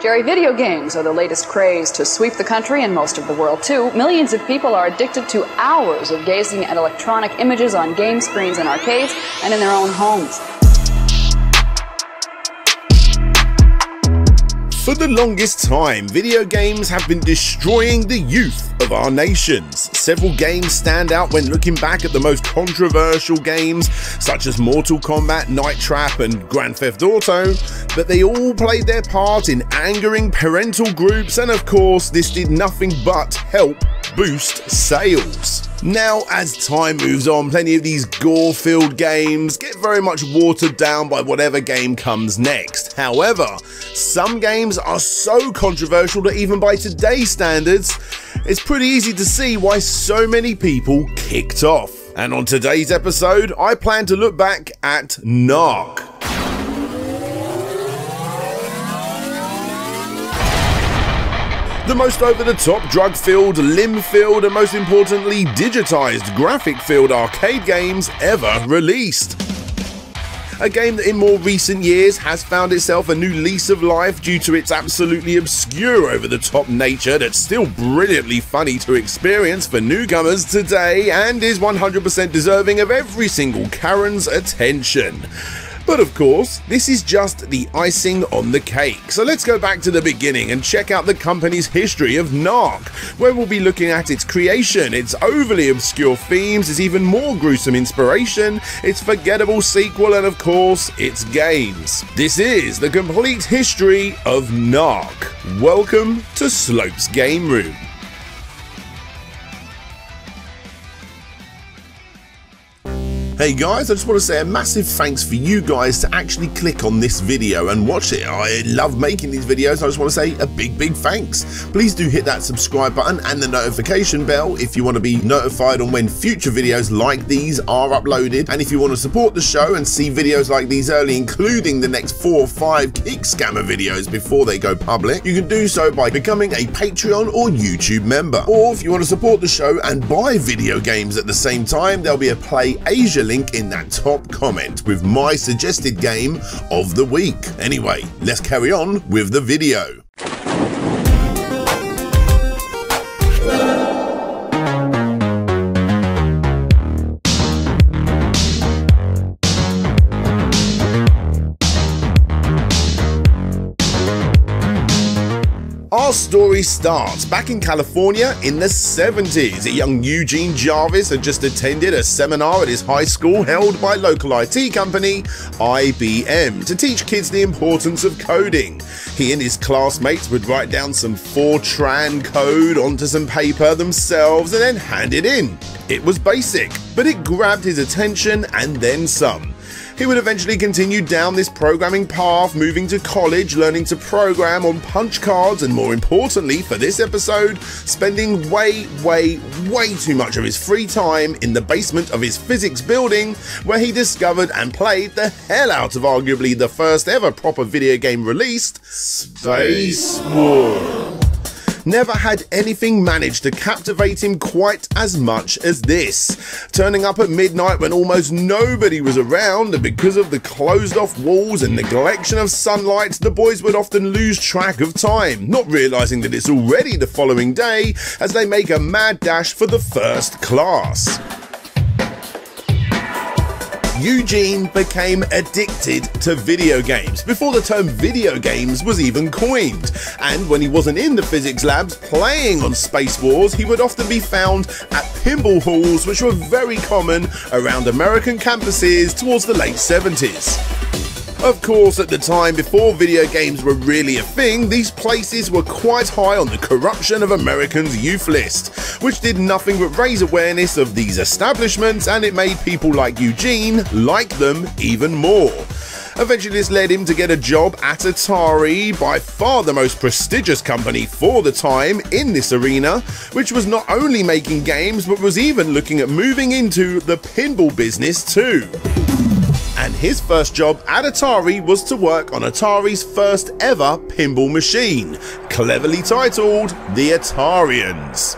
Jerry, video games are the latest craze to sweep the country and most of the world, too. Millions of people are addicted to hours of gazing at electronic images on game screens in arcades and in their own homes. For the longest time, video games have been destroying the youth of our nations. Several games stand out when looking back at the most controversial games, such as Mortal Kombat, Night Trap and Grand Theft Auto, but they all played their part in angering parental groups, and of course this did nothing but help boost sales. Now, as time moves on, plenty of these gore-filled games get very much watered down by whatever game comes next. However, some games are so controversial that even by today's standards, it's pretty easy to see why so many people kicked off. And on today's episode, I plan to look back at NARC. The most over-the-top, drug-filled, limb-filled, and most importantly, digitized, graphic-filled arcade games ever released. A game that in more recent years has found itself a new lease of life due to its absolutely obscure over-the-top nature that's still brilliantly funny to experience for newcomers today and is 100% deserving of every single Karen's attention. But of course, this is just the icing on the cake, so let's go back to the beginning and check out the company's history of NARC, where we'll be looking at its creation, its overly obscure themes, its even more gruesome inspiration, its forgettable sequel, and of course, its games. This is the complete history of NARC. Welcome to Slope's Game Room. Hey guys, I just want to say a massive thanks for you guys to actually click on this video and watch it. I love making these videos. I just want to say a big thanks. Please do hit that subscribe button and the notification bell if you want to be notified on when future videos like these are uploaded. And if you want to support the show and see videos like these early, including the next 4 or 5 Kick Scammer videos before they go public, you can do so by becoming a Patreon or YouTube member. Or if you want to support the show and buy video games at the same time, there'll be a Play Asia link in that top comment with my suggested game of the week. Anyway, let's carry on with the video. Our story starts back in California in the 70s. A young Eugene Jarvis had just attended a seminar at his high school held by local IT company IBM to teach kids the importance of coding. He and his classmates would write down some Fortran code onto some paper themselves and then hand it in. It was basic, but it grabbed his attention and then some. He would eventually continue down this programming path, moving to college, learning to program on punch cards, and more importantly for this episode, spending way too much of his free time in the basement of his physics building, where he discovered and played the hell out of arguably the first ever proper video game released, Space War. Never had anything managed to captivate him quite as much as this. Turning up at midnight when almost nobody was around, and because of the closed-off walls and neglection of sunlight, the boys would often lose track of time, not realizing that it's already the following day as they make a mad dash for the first class. Eugene became addicted to video games before the term video games was even coined, and when he wasn't in the physics labs playing on Space Wars, he would often be found at pinball halls, which were very common around American campuses towards the late 70s. Of course, at the time before video games were really a thing, these places were quite high on the corruption of Americans' youth list, which did nothing but raise awareness of these establishments, and it made people like Eugene like them even more. Eventually, this led him to get a job at Atari, by far the most prestigious company for the time in this arena, which was not only making games but was even looking at moving into the pinball business too. And his first job at Atari was to work on Atari's first ever pinball machine, cleverly titled The Atarians.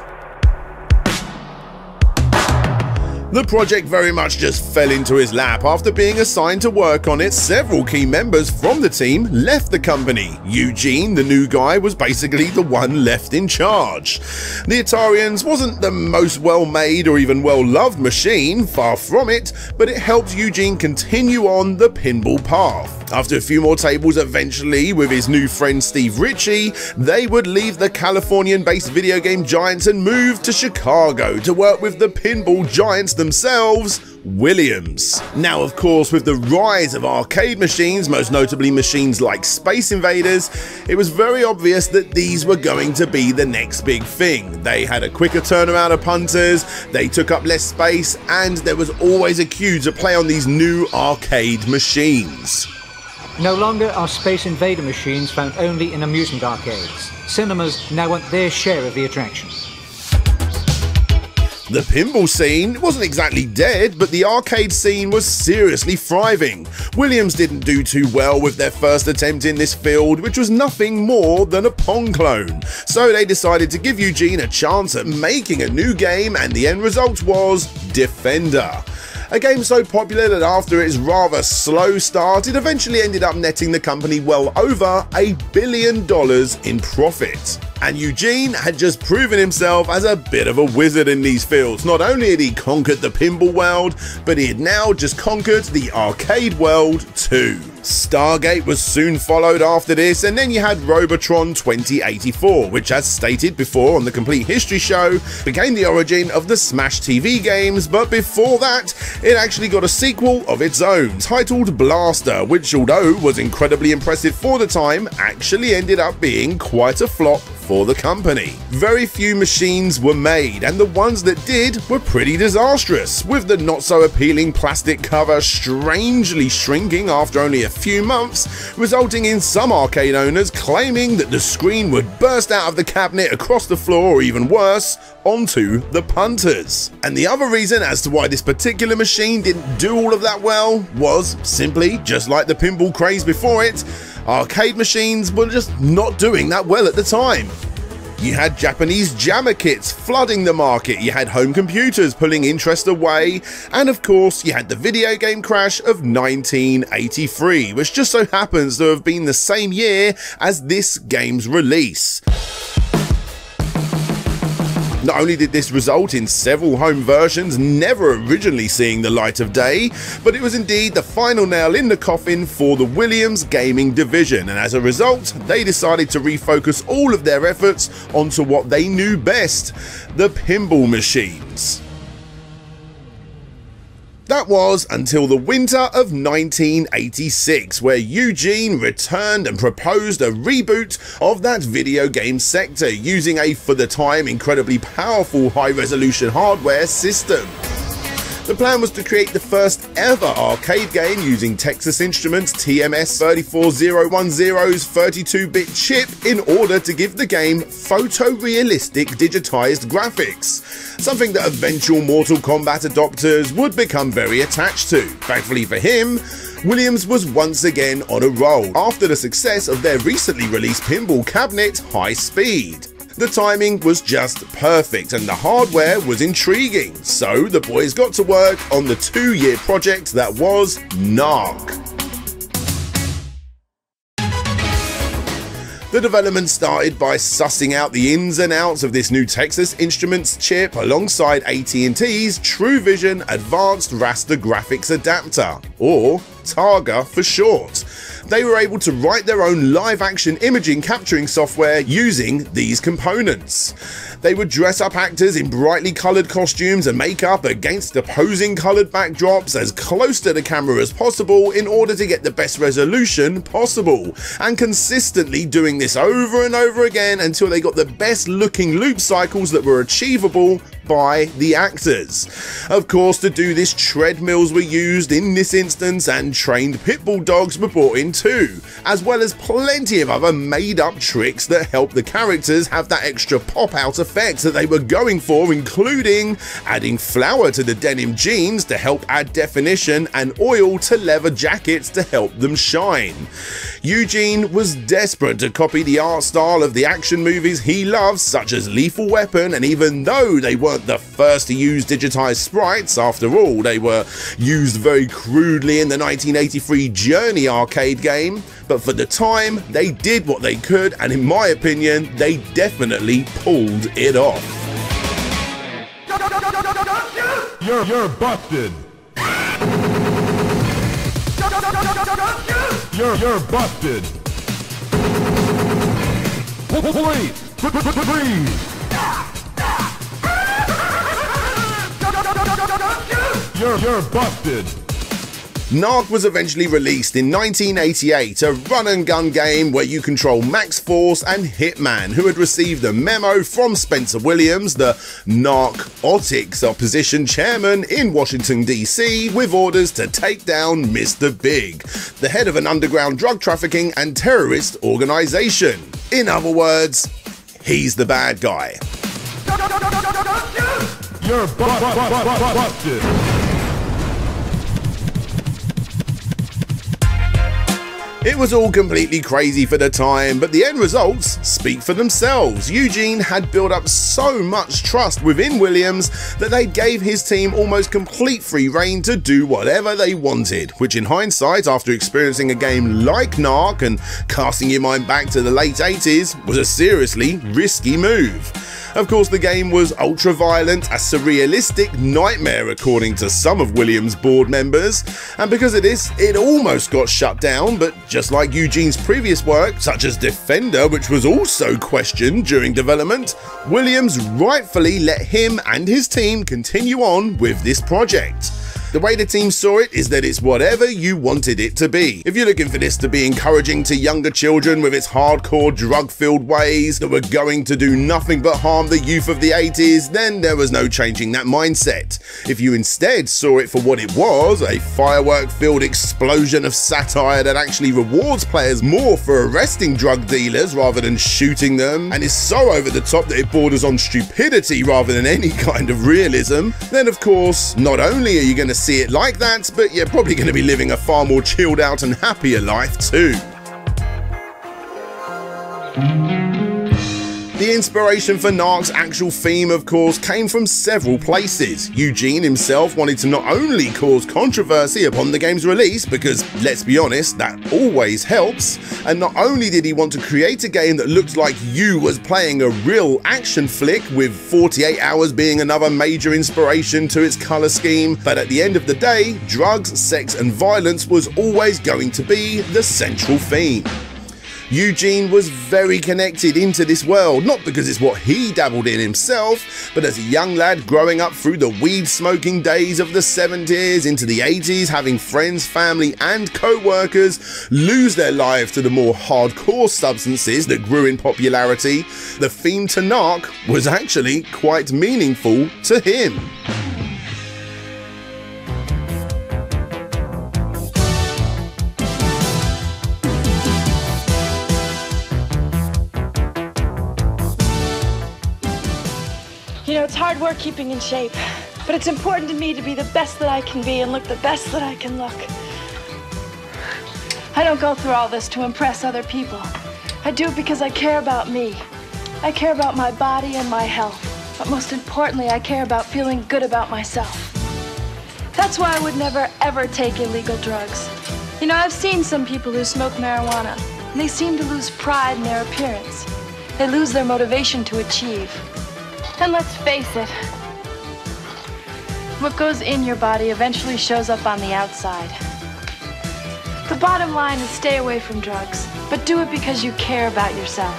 The project very much just fell into his lap after being assigned to work on it. Several key members from the team left the company. Eugene, the new guy, was basically the one left in charge. The Atarians wasn't the most well-made or even well-loved machine, far from it, but it helped Eugene continue on the pinball path. After a few more tables, eventually, with his new friend Steve Ritchie, they would leave the Californian-based video game giants and move to Chicago to work with the pinball giants themselves, Williams. Now, of course, with the rise of arcade machines, most notably machines like Space Invaders, it was very obvious that these were going to be the next big thing. They had a quicker turnaround of punters, they took up less space, and there was always a queue to play on these new arcade machines. No longer are Space Invader machines found only in amusement arcades. Cinemas now want their share of the attraction. The pinball scene wasn't exactly dead, but the arcade scene was seriously thriving. Williams didn't do too well with their first attempt in this field, which was nothing more than a Pong clone. So they decided to give Eugene a chance at making a new game, and the end result was Defender. A game so popular that after its rather slow start, it eventually ended up netting the company well over $1 billion in profit. And Eugene had just proven himself as a bit of a wizard in these fields. Not only had he conquered the pinball world, but he had now just conquered the arcade world too. Stargate was soon followed after this, and then you had Robotron 2084, which, as stated before on the Complete History Show, became the origin of the Smash TV games, but before that, it actually got a sequel of its own, titled Blaster, which, although was incredibly impressive for the time, actually ended up being quite a flop for the company. Very few machines were made, and the ones that did were pretty disastrous, with the not-so-appealing plastic cover strangely shrinking after only a few months, resulting in some arcade owners claiming that the screen would burst out of the cabinet across the floor, or even worse, onto the punters. And the other reason as to why this particular machine didn't do all of that well was simply, just like the pinball craze before it, arcade machines were just not doing that well at the time. You had Japanese jammer kits flooding the market, you had home computers pulling interest away, and of course you had the video game crash of 1983, which just so happens to have been the same year as this game's release. Not only did this result in several home versions never originally seeing the light of day, but it was indeed the final nail in the coffin for the Williams gaming division, and as a result, they decided to refocus all of their efforts onto what they knew best, the pinball machines. That was until the winter of 1986, where Eugene returned and proposed a reboot of that video game sector using a, for the time, incredibly powerful high-resolution hardware system. The plan was to create the first ever arcade game using Texas Instruments TMS 34010's 32-bit chip in order to give the game photorealistic digitized graphics, something that eventual Mortal Kombat adopters would become very attached to. Thankfully for him, Williams was once again on a roll after the success of their recently released pinball cabinet, High Speed. The timing was just perfect, and the hardware was intriguing, so the boys got to work on the two-year project that was NARC. The development started by sussing out the ins and outs of this new Texas Instruments chip alongside AT&T's TruVision Advanced Raster Graphics Adapter, or TARGA for short. They were able to write their own live-action imaging capturing software using these components. They would dress up actors in brightly coloured costumes and makeup against opposing coloured backdrops as close to the camera as possible in order to get the best resolution possible, and consistently doing this over and over again until they got the best looking loop cycles that were achievable by the actors. Of course, to do this, treadmills were used in this instance, and trained pit bull dogs were brought in too, as well as plenty of other made-up tricks that helped the characters have that extra pop-out effect that they were going for, including adding flour to the denim jeans to help add definition and oil to leather jackets to help them shine. Eugene was desperate to copy the art style of the action movies he loves, such as Lethal Weapon, and even though they weren't weren't the first to use digitized sprites. After all, they were used very crudely in the 1983 Journey arcade game, but for the time, they did what they could, and in my opinion, they definitely pulled it off. You're busted. You're busted. Please, please. You're busted. NARC was eventually released in 1988, a run-and-gun game where you control Max Force and Hitman, who had received a memo from Spencer Williams, the narcotics opposition chairman in Washington, D.C., with orders to take down Mr. Big, the head of an underground drug trafficking and terrorist organization. In other words, he's the bad guy. You're busted. It was all completely crazy for the time, but the end results speak for themselves. Eugene had built up so much trust within Williams that they gave his team almost complete free rein to do whatever they wanted, which in hindsight, after experiencing a game like NARC and casting your mind back to the late 80s, was a seriously risky move. Of course, the game was ultra-violent, a surrealistic nightmare according to some of Williams' board members, and because of this, it almost got shut down, but just like Eugene's previous work, such as Defender, which was also questioned during development, Williams rightfully let him and his team continue on with this project. The way the team saw it is that it's whatever you wanted it to be. If you're looking for this to be encouraging to younger children with its hardcore drug-filled ways that were going to do nothing but harm the youth of the 80s, then there was no changing that mindset. If you instead saw it for what it was, a firework-filled explosion of satire that actually rewards players more for arresting drug dealers rather than shooting them, and is so over the top that it borders on stupidity rather than any kind of realism, then of course, not only are you going to see it like that, but you're probably going to be living a far more chilled out and happier life too. The inspiration for NARC's actual theme, of course, came from several places. Eugene himself wanted to not only cause controversy upon the game's release, because let's be honest, that always helps, and not only did he want to create a game that looked like you was playing a real action flick, with 48 Hours being another major inspiration to its color scheme, but at the end of the day, drugs, sex, and violence was always going to be the central theme. Eugene was very connected into this world, not because it's what he dabbled in himself, but as a young lad growing up through the weed-smoking days of the 70s into the 80s, having friends, family, and co-workers lose their lives to the more hardcore substances that grew in popularity, the theme to NARC was actually quite meaningful to him. You know, it's hard work keeping in shape, but it's important to me to be the best that I can be and look the best that I can look. I don't go through all this to impress other people. I do it because I care about me. I care about my body and my health, but most importantly, I care about feeling good about myself. That's why I would never, ever take illegal drugs. You know, I've seen some people who smoke marijuana, and they seem to lose pride in their appearance. They lose their motivation to achieve. And let's face it, what goes in your body eventually shows up on the outside. The bottom line is stay away from drugs, but do it because you care about yourself.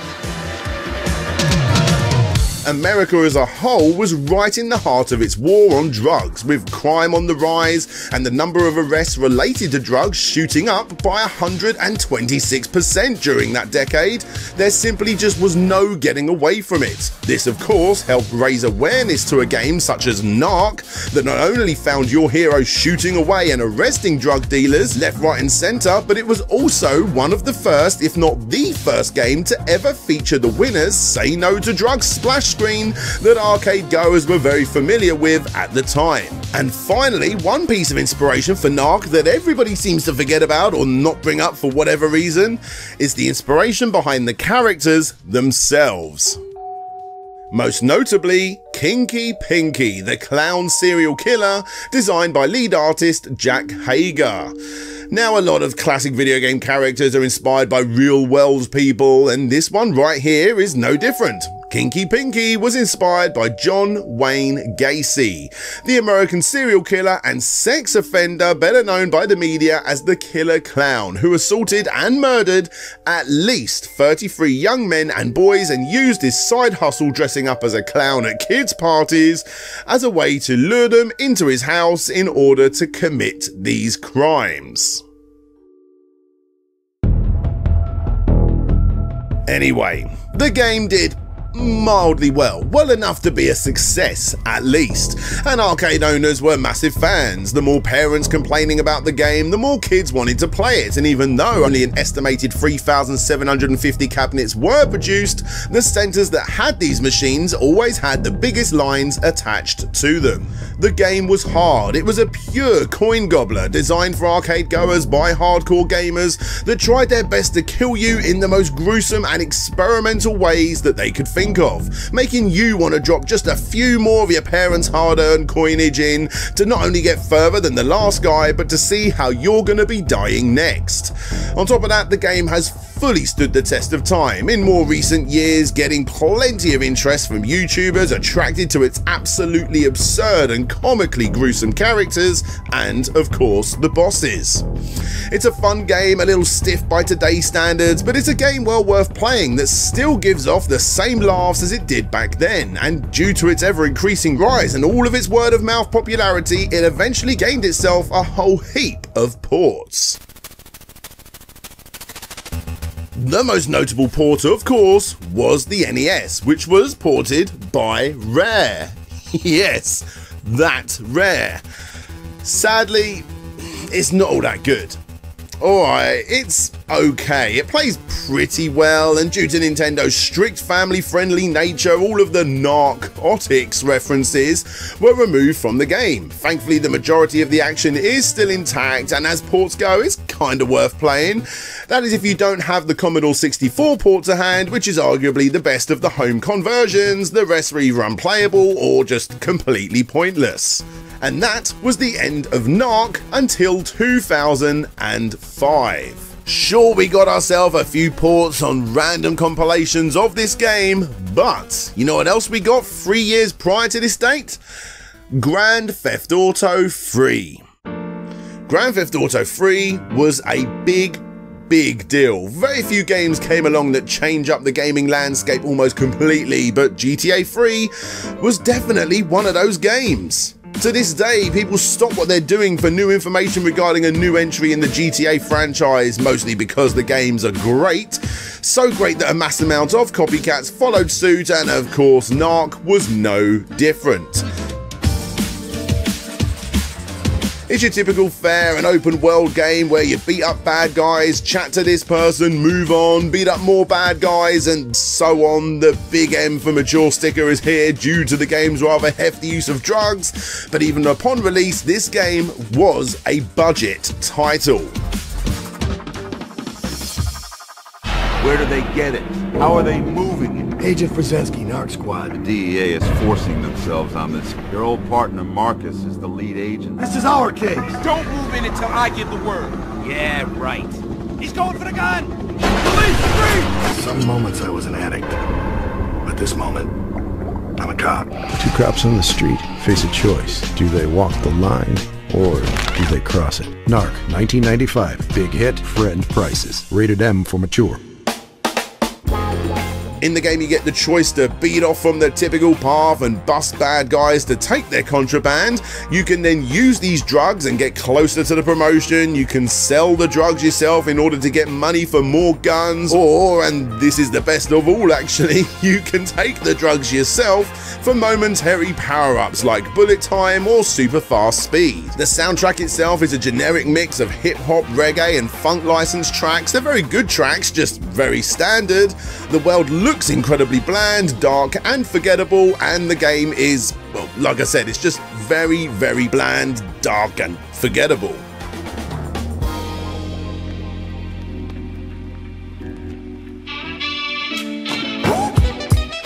America as a whole was right in the heart of its war on drugs, with crime on the rise and the number of arrests related to drugs shooting up by 126% during that decade. There simply just was no getting away from it. This, of course, helped raise awareness to a game such as NARC that not only found your hero shooting away and arresting drug dealers left, right and centre, but it was also one of the first, if not the first game to ever feature the winner's Say No to Drugs splash screen that arcade goers were very familiar with at the time. And finally, one piece of inspiration for NARC that everybody seems to forget about or not bring up for whatever reason is the inspiration behind the characters themselves. Most notably, Kinky Pinky, the clown serial killer, designed by lead artist Jack Hager. Now, a lot of classic video game characters are inspired by real-world people, and this one right here is no different. Kinky Pinky was inspired by John Wayne Gacy, the American serial killer and sex offender better known by the media as the Killer Clown, who assaulted and murdered at least 33 young men and boys and used his side hustle dressing up as a clown at kids' parties as a way to lure them into his house in order to commit these crimes. Anyway, the game did mildly well enough to be a success at least, and arcade owners were massive fans. The more parents complaining about the game, the more kids wanted to play it, and even though only an estimated 3,750 cabinets were produced, the centres that had these machines always had the biggest lines attached to them. The game was hard. It was a pure coin gobbler designed for arcade goers by hardcore gamers that tried their best to kill you in the most gruesome and experimental ways that they could think of, making you want to drop just a few more of your parents' hard-earned coinage in to not only get further than the last guy, but to see how you're going to be dying next. On top of that, the game has fully stood the test of time, in more recent years getting plenty of interest from YouTubers attracted to its absolutely absurd and comically gruesome characters and, of course, the bosses. It's a fun game, a little stiff by today's standards, but it's a game well worth playing that still gives off the same laughs as it did back then, and due to its ever-increasing rise and all of its word-of-mouth popularity, it eventually gained itself a whole heap of ports. The most notable port, of course, was the NES, which was ported by Rare. Yes, that Rare. Sadly, it's not all that good. Alright, it's okay. It plays pretty well, and due to Nintendo's strict family-friendly nature, all of the narcotics references were removed from the game. Thankfully, the majority of the action is still intact, and as ports go, it's kinda worth playing. That is if you don't have the Commodore 64 port to hand, which is arguably the best of the home conversions, the rest were either unplayable or just completely pointless. And that was the end of NARC until 2005. Sure, we got ourselves a few ports on random compilations of this game, but you know what else we got 3 years prior to this date? Grand Theft Auto III. Grand Theft Auto III was a big deal. Very few games came along that change up the gaming landscape almost completely, but GTA 3 was definitely one of those games. To this day, people stop what they're doing for new information regarding a new entry in the GTA franchise, mostly because the games are great. So great that a mass amount of copycats followed suit, and of course, NARC was no different. It's your typical fair and open world game where you beat up bad guys, chat to this person, move on, beat up more bad guys, and so on. The big M for mature sticker is here due to the game's rather hefty use of drugs, but even upon release, this game was a budget title. Where do they get it? How are they moving it? Agent Frazeski, NARC Squad. The DEA is forcing themselves on this. Your old partner, Marcus, is the lead agent. This is our case. Don't move in until I give the word. Yeah, right. He's going for the gun! Police, free! Some moments I was an addict, but this moment, I'm a cop. Two cops on the street face a choice. Do they walk the line? Or do they cross it? NARC, 1995. Big hit, friend prices. Rated M for mature. In the game, you get the choice to beat off from the typical path and bust bad guys to take their contraband. You can then use these drugs and get closer to the promotion. You can sell the drugs yourself in order to get money for more guns, or, and this is the best of all actually, you can take the drugs yourself for momentary power-ups like bullet time or super fast speed. The soundtrack itself is a generic mix of hip-hop, reggae and funk licensed tracks. They're very good tracks, just very standard. The world looks incredibly bland, dark and forgettable, and the game is, well, like I said, it's just very bland, dark and forgettable.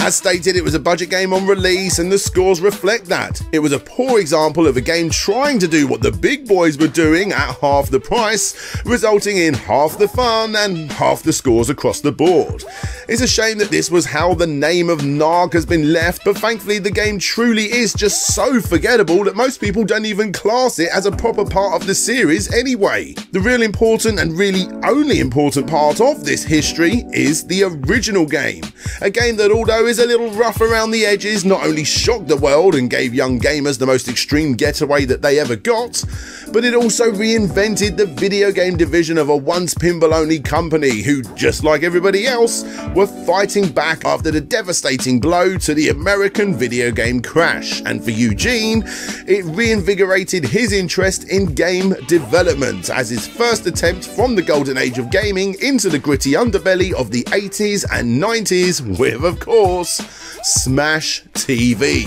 As stated, it was a budget game on release, and the scores reflect that. It was a poor example of a game trying to do what the big boys were doing at half the price, resulting in half the fun and half the scores across the board. It's a shame that this was how the name of NARC has been left, but thankfully the game truly is just so forgettable that most people don't even class it as a proper part of the series anyway. The real important and really only important part of this history is the original game. A game that, although is a little rough around the edges, not only shocked the world and gave young gamers the most extreme getaway that they ever got, but it also reinvented the video game division of a once pinball-only company who, just like everybody else, were fighting back after the devastating blow to the American video game crash. And for Eugene, it reinvigorated his interest in game development, as his first attempt from the golden age of gaming into the gritty underbelly of the 80s and 90s with, of course, Smash TV.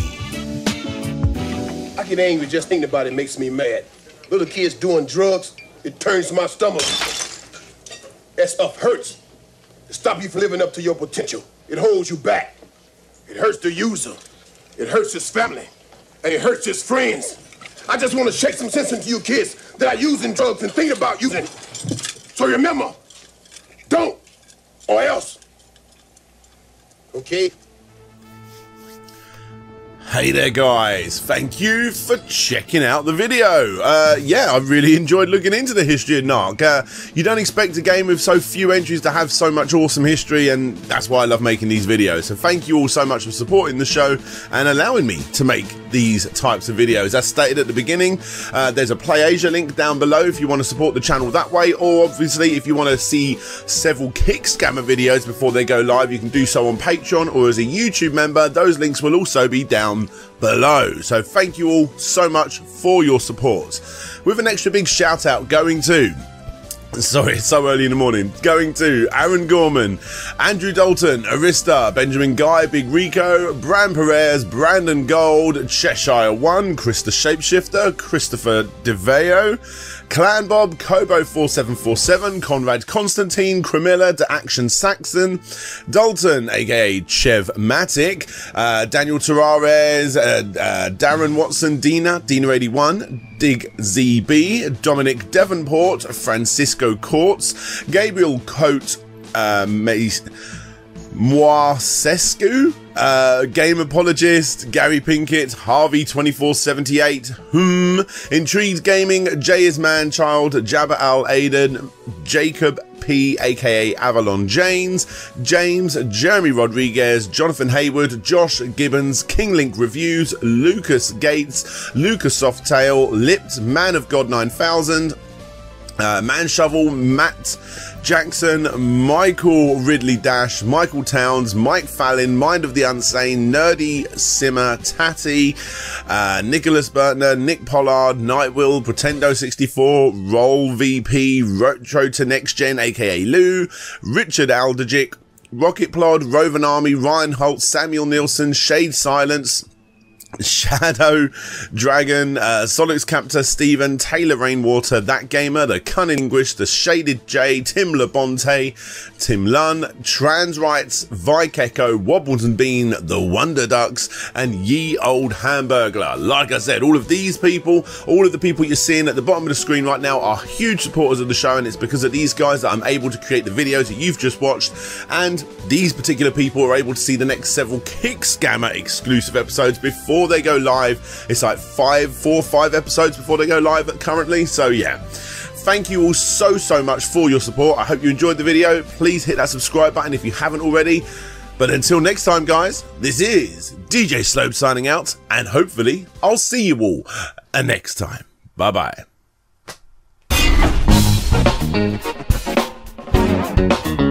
I get angry just thinking about it, makes me mad. Little kids doing drugs, it turns my stomach. That stuff hurts. It stops you from living up to your potential. It holds you back. It hurts the user. It hurts his family. And it hurts his friends. I just want to shake some sense into you kids that are using drugs and thinking about using. So remember, don't, or else. Okay? Hey there guys, thank you for checking out the video. Yeah, I really enjoyed looking into the history of NARC. You don't expect a game with so few entries to have so much awesome history, and that's why I love making these videos. So thank you all so much for supporting the show and allowing me to make these types of videos. As stated at the beginning, there's a PlayAsia link down below if you want to support the channel that way, or obviously if you want to see several Kick Scammer videos before they go live, you can do so on Patreon or as a YouTube member. Those links will also be down below. So thank you all so much for your support, with an extra big shout out going to, sorry it's so early in the morning, going to Aaron Gorman, Andrew Dalton, Arista, Benjamin Guy, Big Rico, Bran Perez, Brandon Gold, Cheshire One, Chris the Shapeshifter, Christopher DeVeo, Clan Bob, Kobo 4747, Conrad Constantine, Cremilla, De Action Saxon, Dalton, aka Chev-Matic, Daniel Terrares, Darren Watson, Dina81, Dig ZB, Dominic Devonport, Francisco Courts, Gabriel Cote, Moisescu, Game Apologist, Gary Pinkett, Harvey 2478, Intrigued Gaming, J is Manchild, Jabba Al Aiden, Jacob P, aka Avalon James, Jeremy Rodriguez, Jonathan Hayward, Josh Gibbons, King Link Reviews, Lucas Gates, Lucas Softail, Lipped, Man of God 9000, Manshovel, Matt Jackson, Michael Ridley Dash, Michael Towns, Mike Fallon, Mind of the Unsane, Nerdy Simmer, Tatty, Nicholas Bertner, Nick Pollard, Nightwill, Pretendo64, Roll VP, Retro to Next Gen, aka Lou, Richard Aldergic, Rocket Plod, Rovan Army, Ryan Holt, Samuel Nielsen, Shade Silence, Shadow Dragon, Solix Captor, Stephen, Taylor Rainwater, That Gamer, The Cunning English, The Shaded J, Tim Labonte, Tim Lunn, Trans Rights, Vike Echo, Wobbles and Bean, The Wonder Ducks, and Ye Old Hamburglar. Like I said, all of these people, all of the people you're seeing at the bottom of the screen right now are huge supporters of the show, and it's because of these guys that I'm able to create the videos that you've just watched, and these particular people are able to see the next several Kick Scammer exclusive episodes before they go live. It's like four or five episodes before they go live currently. So yeah, thank you all so much for your support. I hope you enjoyed the video. Please hit that subscribe button if you haven't already. But until next time guys, this is DJ Slope signing out, and hopefully I'll see you all next time. Bye bye.